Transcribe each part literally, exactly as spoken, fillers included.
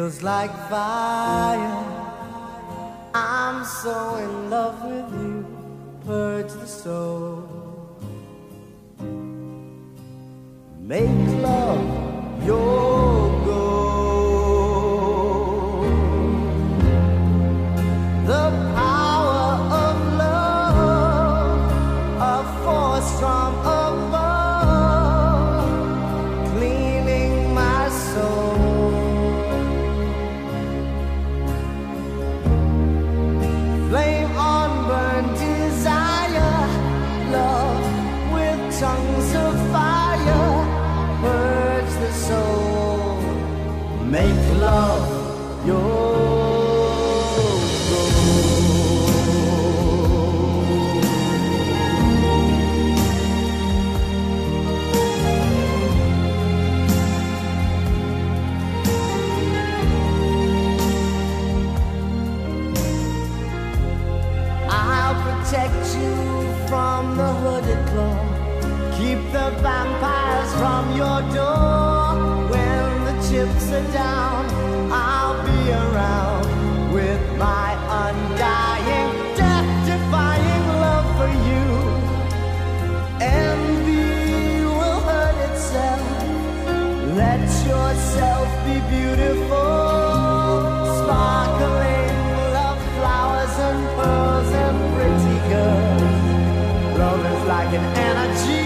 feels like fire. I'm so in love with you. Purge the soul. Make love your goal. The power of love, a force from above, cleaning my soul. Flame on burn desire, love with tongues of fire. Purge the soul, make love your goal. I'll protect you from the hooded claw. Keep the vampires from your door. When the chips are down, I'll be around with my undying, death-defying love for you. Envy will hurt itself. Let yourself be beautiful. Sparkling love, flowers and pearls and pretty girls. Love is like an energy.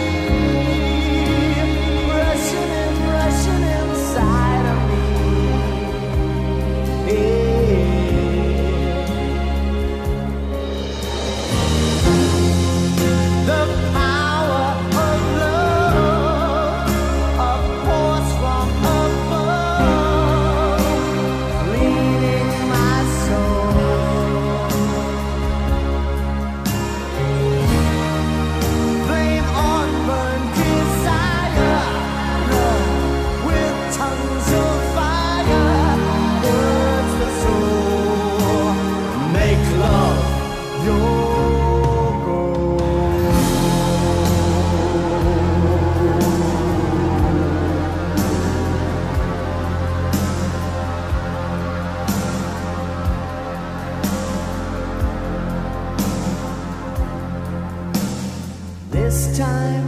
This time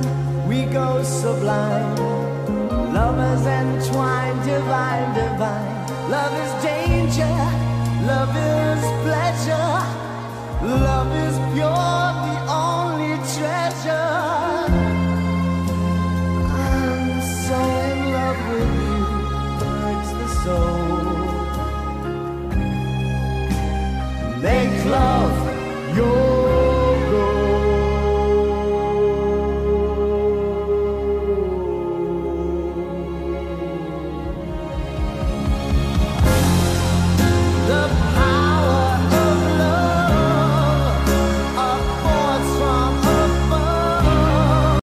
we go sublime. Lovers entwined, divine, divine. Love is danger, love is pleasure, love is pure.